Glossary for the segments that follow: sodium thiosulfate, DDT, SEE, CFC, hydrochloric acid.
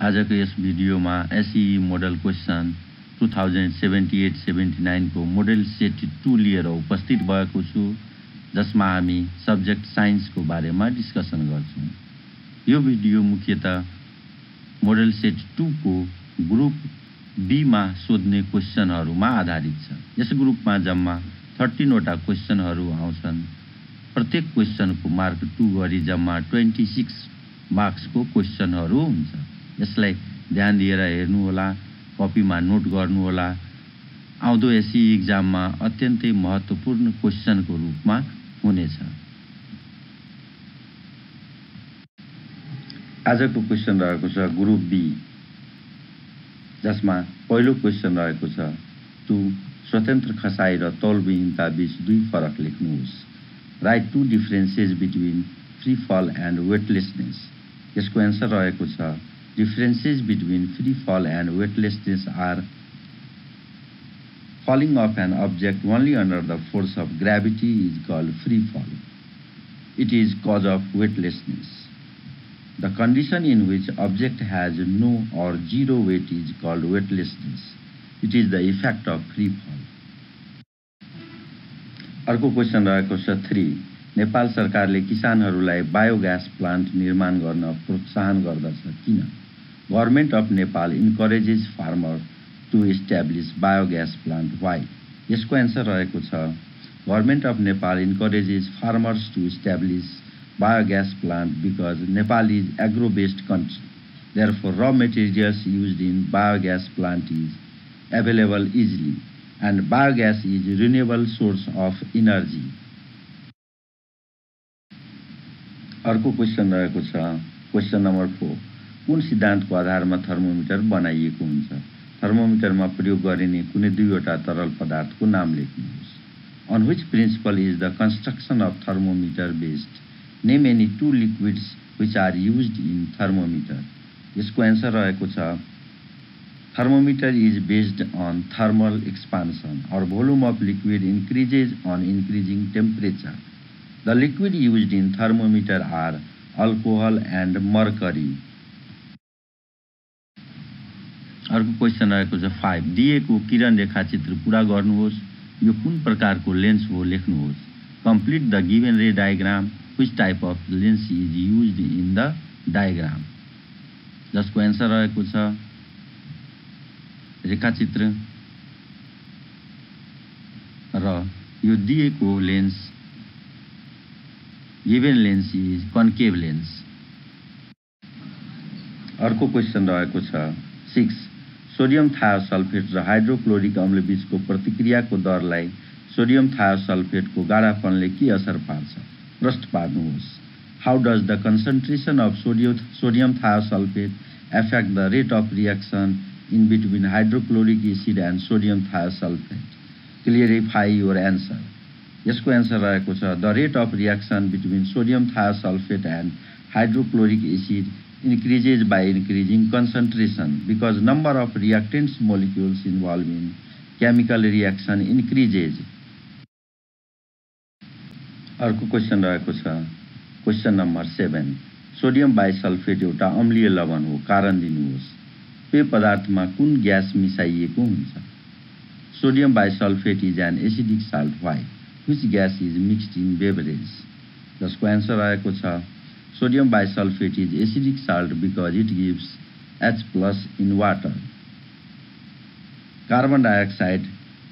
आजको यस भिडियोमा एसई मोडल क्वेशन 2078-79 को मोडल सेट 2 लिएर उपस्थित भएको छु जसमा हामी सब्जेक्ट साइन्स को बारेमा डिस्कसन गर्छौं। यो भिडियो मुख्यतः मोडल सेट 2 को ग्रुप बी मा सोध्ने क्वेशनहरुमा आधारित छ। यस ग्रुपमा जम्मा 13 वटा क्वेशनहरु आउँछन्। प्रत्येक क्वेशन को मार्क 2 गरी जम्मा 26 मार्क्स को क्वेशनहरु हुन्छ। यसलाई ध्यान दिएर हेर्नु होला, कपीमा नोट गर्नु होला। आउँदो एसई एक्जाममा अत्यन्तै महत्त्वपूर्ण क्वेशन को रूपमा हुनेछ। आजको क्वेशन रहेको छ ग्रुप बी, जसमा पहिलो क्वेशन रहेको छ टु स्वतन्त्र खसाई र तौलविहीनता बीच दुई फरक लेख्नुहोस्। Write two differences between free fall and weightlessness. यसको आन्सर रहेको छ differences between free fall and weightlessness are falling of an object only under the force of gravity is called free fall. It is cause of weightlessness. The condition in which object has no or zero weight is called weightlessness. It is the effect of free fall. अर्को question रहेको छ 3, नेपाल सरकारले किसानहरूलाई biogas plant निर्माण गर्न प्रोत्साहन गर्दछ किन? Government of Nepal encourages farmer to establish biogas plant why? यसको आन्सर रहेको छ government of Nepal encourages farmers to establish biogas plant because Nepal is agro based country, therefore raw materials used in biogas plant is available easily and biogas is a renewable source of energy. अर्को question रहेको छ question number 4, कुन सिद्धान्तको आधारमा thermometer बनाइएको हुन्छ? थर्मोमिटरमा प्रयोग गरिने कुनै दुईवटा तरल पदार्थको नाम लेख्नुहोस्। On which principle is the construction of thermometer based? Name any two liquids which are used in thermometer. यसको आन्सर रहेको छ thermometer is based on thermal expansion or volume of liquid increases on increasing temperature. The liquid used in thermometer are alcohol and mercury. अर्को question रहेको छ 5, दिएको किरण रेखाचित्र पूरा गर्नुहोस्। यो कुन प्रकारको लेन्स हो लेख्नुहोस्। Complete the given ray diagram. Which type of lens is used in the diagram? जसको आन्सर रहेको छ रेखाचित्र र यो दिएको lens given lens is concave lens. अर्को क्वेशन रहेको छ 6, सोडियम थायोसल्फेट र हाइड्रोक्लोरिक अम्ल बीचको प्रतिक्रियाको दरलाई सोडियम थायोसल्फेटको गाढापनले के असर पार्छ? प्रश्न पार्नुहोस्। How does the concentration of sodium thiosulphate affect the rate of reaction in between hydrochloric acid and sodium thiosulfate? Clarify your answer. यसको आन्सर रहेको छ the rate of reaction between sodium thiosulfate and hydrochloric acid increases by increasing concentration because number of reactants molecules involved in chemical reaction increases. अर्को question रहेको छ question number 7, sodium bisulphate एउटा अम्लीय लवण हो, कारण दिनुहोस्। पेय पदार्थमा कुन ग्यास मिसाइएको हुन्छ? Sodium bisulphate is an acidic salt why? Which gas is mixed in beverage? जसको आन्सर आएको छ sodium bisulphate is acidic salt because it gives H+ in water. Carbon dioxide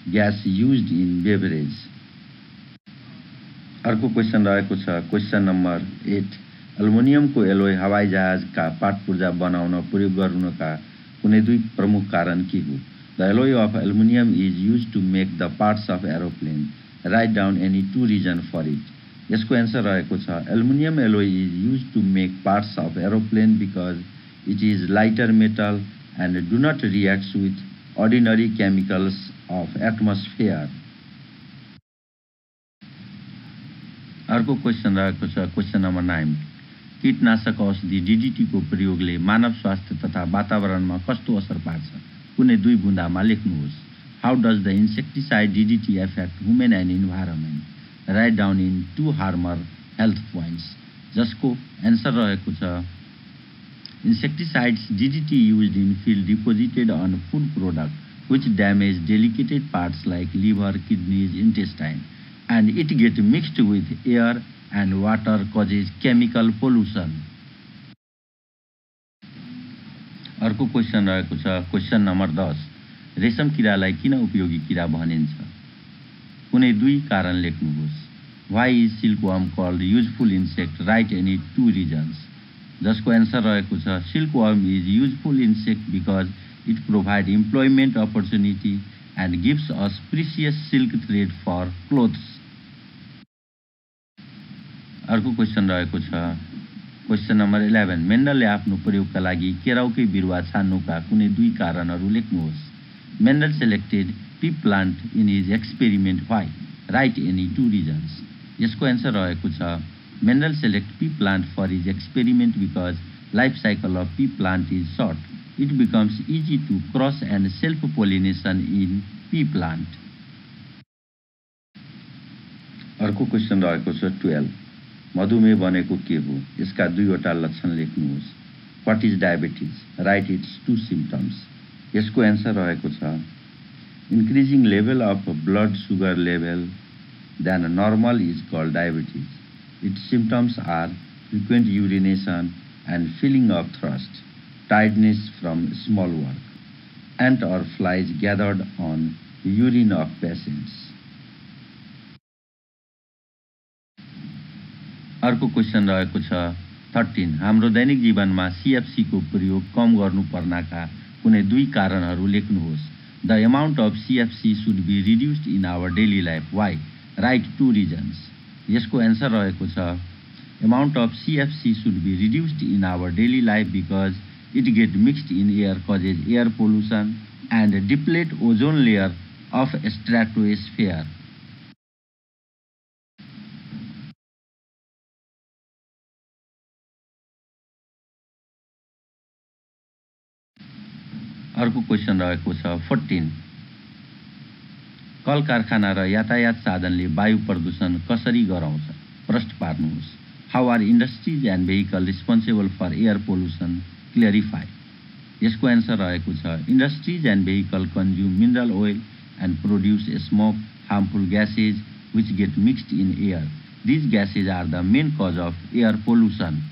gas used in beverage. अर्को question रहेको छ question number 8, एल्युमिनियमको alloy हवाई जहाजका पाटपुर्जा बनाउन प्रयोग गर्नुका कुनै दुई प्रमुख कारण के हो? The alloy of aluminium is used to make the parts of aeroplane. Write down any two reason for it. यसको आन्सर रहेको छ aluminium alloy is used to make parts of aeroplane because it is lighter metal and do not react with ordinary chemicals of atmosphere. अर्को question रहेको छ question number 9, कीटनाशक औषधि DDT को प्रयोगले मानव स्वास्थ्य तथा वातावरणमा कस्तो असर पार्छ? कुनै दुई बुँदामा लेख्नुहोस्। How does the insecticide DDT affect human and environment? Write down in two Harmer health points. जसको आन्सर रहेको छ Insecticides DDT used in field deposited on food product which damage delicate parts like liver, kidneys, intestine, and it gets mixed with air and water, causes chemical pollution. अर्को question रहेको छ question number 10 रेशम किरालाई किन उपयोगी किरा भनिन्छ कुनै दुई कारण लेख्नुहोस् why is silkworm called useful insect write any two reasons जसको आन्सर रहेको छ silkworm is useful insect because it provide employment opportunity and gives us precious silk thread for clothes अर्को क्वेशन रहेको छ क्वेशन नम्बर 11 मेन्डलले आफ्नो प्रयोगका लागि केराउकै बिरुवा छान्नुका कुनै दुई कारणहरू लेख्नुहोस् Mendel selected pea plant in his experiment why write any two reasons यसको आन्सर रहेको छ Mendel select pea plant for his experiment because life cycle of pea plant is short it becomes easy to cross and self pollination in pea plant अर्को question रहेको छ 12 मधुमेह बनेको के हो यसका दुईवटा लक्षण लेख्नुहोस् what is diabetes write its two symptoms यसको आन्सर रहेको छ increasing level of blood sugar level than normal is called diabetes its symptoms are frequent urination and feeling of thirst tiredness from small work ant or flies gathered on urine of patients अर्को question रहेको छ 13 हाम्रो दैनिक जीवनमा CFC को प्रयोग कम गर्नुपर्नका कुनै दुई कारणहरू लेख्नुहोस् the amount of CFC should be reduced in our daily life why write two reasons यसको आन्सर रहेको छ amount of CFC should be reduced in our daily life because it get mixed in air causes air pollution and deplete ozone layer of stratosphere अर्को question रहेको छ 14 call कारखाना र यातायात साधनले वायु प्रदूषण कसरी गराउँछ प्रश्न पार्नुहोस् how are industries and vehicle responsible for air pollution clarify यसको आन्सर रहेको छ industries and vehicle consume mineral oil and produce smoke harmful gases which get mixed in air these gases are the main cause of air pollution